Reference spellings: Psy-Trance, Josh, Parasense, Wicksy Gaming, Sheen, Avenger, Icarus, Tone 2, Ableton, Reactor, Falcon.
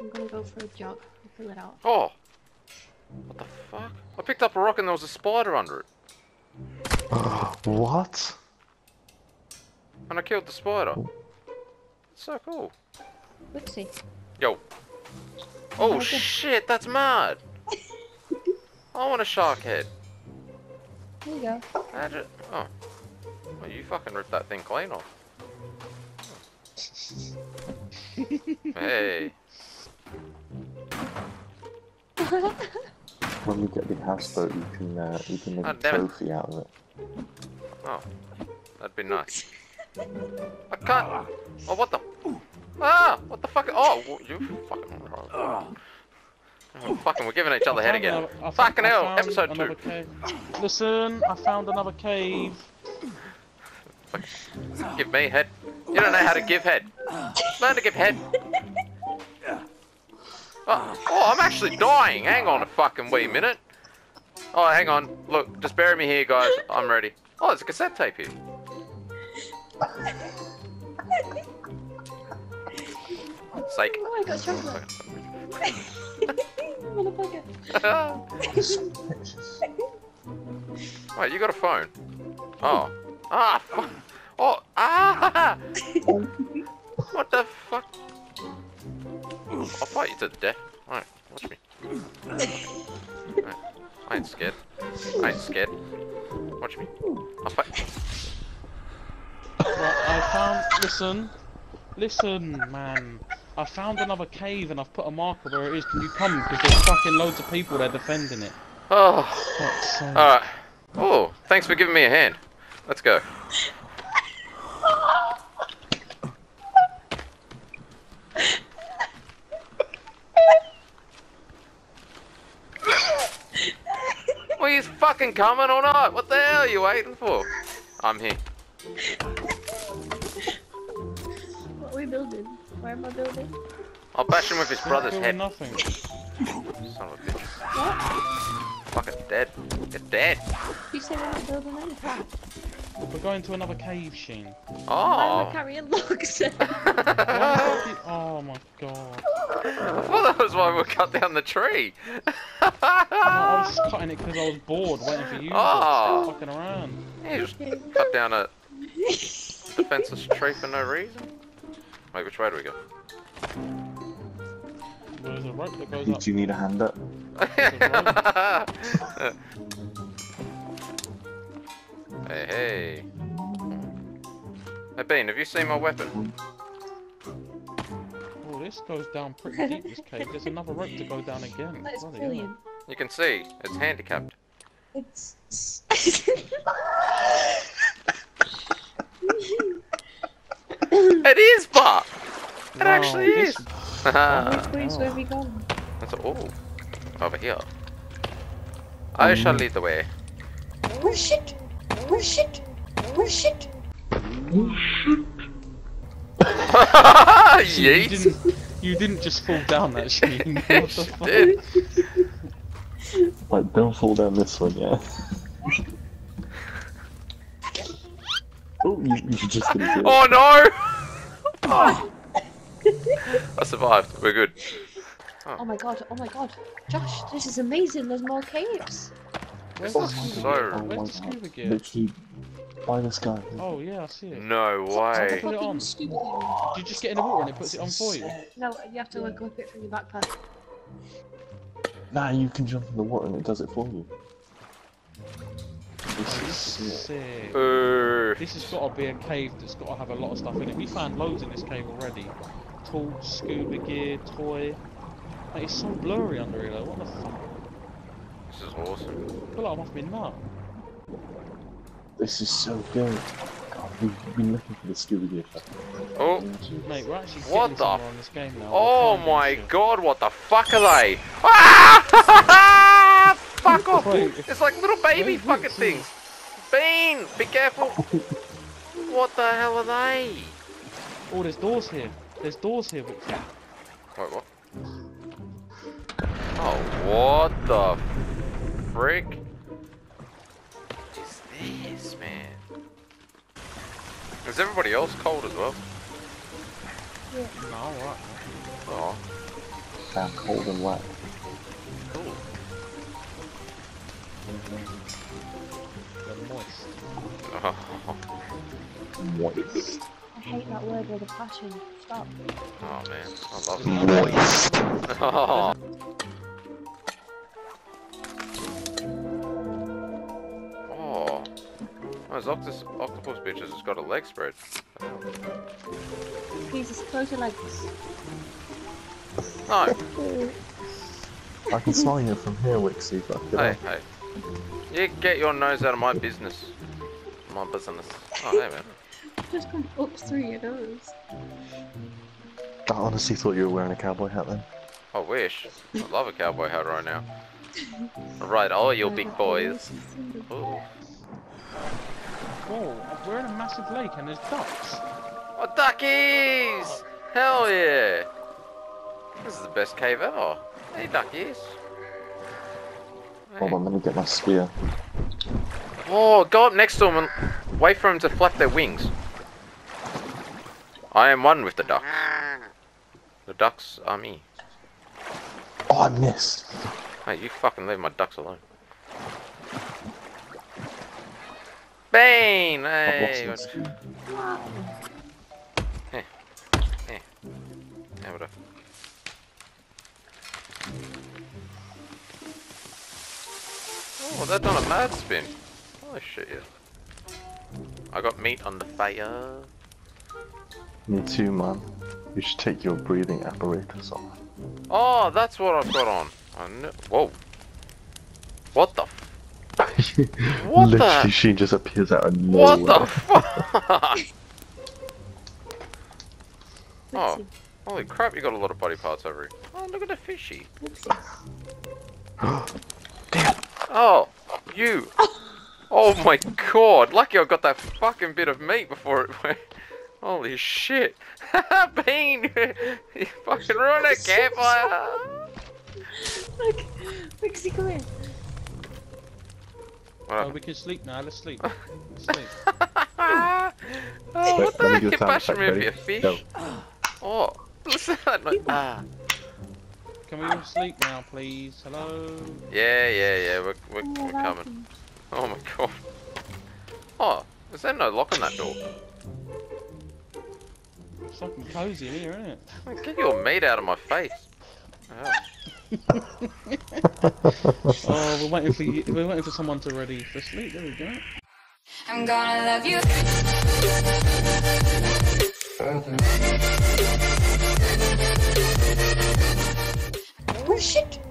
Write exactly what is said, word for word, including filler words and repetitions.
I'm gonna go for a jog and fill it out. Oh! What the fuck? I picked up a rock and there was a spider under it. Uh, what? And I killed the spider. It's so cool. Whoopsie. Yo. Oh, oh shit, that's mad! I want a shark head. There you go. I just, oh. Well, you fucking ripped that thing clean off. Hey. When we get the houseboat, you can uh, you can make oh, a trophy it. out of it. Oh, that'd be nice. I can't. Oh, what the? Ah, what the fuck? Oh, you fucking. Oh, fucking, we're giving each other I head again. Another, I fucking I hell, episode two. Cave. Listen, I found another cave. Give me head. You don't know how to give head. Learn to give head. Oh, oh, I'm actually dying. Hang on a fucking wee minute. Oh, hang on. Look, just bury me here, guys. I'm ready. Oh, there's a cassette tape here. Psych. Oh, I got chocolate. Motherfucker. Wait, you got a phone. Oh. Ah, fuck. Oh, ah! What the fuck? I'll fight you to death. Alright, watch me. Right. I ain't scared. I ain't scared. Watch me. I'll fight. Well, I found. Listen. Listen, man. I found another cave and I've put a marker where it is. Can you come? Because there's fucking loads of people there defending it. Oh. Alright. Oh, thanks for giving me a hand. Let's go. Well, he's fucking coming or not? What the hell are you waiting for? I'm here. What are we building? Where am I building? I'll bash him with his brother's head. Nothing. Son of a bitch. What? Fucking dead. You're dead. You said we're not building anything. We're going to another cave, Sheen. Oh! Why am I carrying logs? Oh my god. I thought that was why we cut down the tree. No, I was cutting it because I was bored waiting for you oh. to stop fucking around. Yeah, you just cut down a defenseless tree for no reason. Wait, which way do we go? There's a rope that goes up. Do you need a hand up? Hey, hey. Hey, Bean, have you seen my weapon? Oh, this goes down pretty deep, this cave. There's another rope to go down again. That's brilliant. You can see, it's handicapped. It's... It is, but! It wow, actually is! Which way is where we going? That's a, oh, over here. I shall lead the way. Oh shit! Oh shit! Oh shit! Oh shit! Yeet! You didn't, you didn't just fall down that shit. What the fuck? Did. Like, don't fall down this one, yeah? Oh, you, you just didn't do it. Oh no! Oh. I survived, we're good. Oh. Oh my god, oh my god. Josh, this is amazing, there's more caves. Where's oh, the so Where's the scuba gear? Literally by the sky. Oh yeah, I see it. No way. Put it on. Do you just get in the water and it puts it on for you? No, you have to like whip it from your backpack. Nah, you can jump in the water and it does it for you. This oh, is sick. Uh, this has got to be a cave that's got to have a lot of stuff in it. We found loads in this cave already. Tool, scuba gear, toy. Like, it's so blurry under here though, what the fuck? This is awesome. I feel like I'm off my nut. This is so good. God, we've been looking for the scuba gear. Oh, mate, we're actually what the? On this game now. Oh my god, what the fuck are they? Ah! Fuck off! It's like little baby fucking things. Bean, be careful. What the hell are they? Oh, there's doors here. There's doors here. Wait, what? Oh, what the frick? What is this, man? Is everybody else cold as well? Yeah. No, alright. Oh. They're cold and wet. Cool. They're moist. Oh. Moist. I hate that word with a passion. Stop. Oh man, I love that. Moist. Oh. Oh. Oh, his octopus, octopus bitches has got a leg spread. He's as close to legs. No. I can smell you from here, Wicksy. Hey, hey. You get your nose out of my business. My business. Oh, hey, man. Just come up through your nose. I honestly thought you were wearing a cowboy hat then. I wish. I love a cowboy hat right now. Right, all you big boys. Ooh. Oh, we're in a massive lake and there's ducks. Oh, duckies! Hell yeah! This is the best cave ever. Hey, duckies. Hey. Hold on, let me get my spear. Oh, go up next to them and wait for them to flap their wings. I am one with the ducks. The ducks are me. Oh, I missed. Hey, you fucking leave my ducks alone. Bane! Hey! Hey. Hey. Hey, what up? Oh, that's on a mad spin. Oh shit, yeah. I got meat on the fire. Me too, man. You should take your breathing apparatus off. Oh, that's what I've got on. I know. Whoa. What the f- What Literally, the- Sheen just appears out of nowhere. What the fuck? Oh, holy crap, you got a lot of body parts over here. Oh, look at the fishy. Damn. Oh, you. Oh my god, lucky I got that fucking bit of meat before it went. Holy shit. Bean, you fucking ruined a campfire. Look, Wicksy, come here. Oh, we can sleep now, let's sleep. Let's sleep. Oh, what the heck, you're bashing me with your fish? No. Oh, what's that? Like, ah. Can we all sleep now, please? Hello? Yeah, yeah, yeah, we're, we're, oh, we're coming. Oh my god. Oh, is there no lock on that door? It's fucking cozy here, isn't it? Man, get your meat out of my face. Oh, oh we're, waiting for you, we're waiting for someone to ready for sleep. There we go. I'm gonna love you. Oh shit!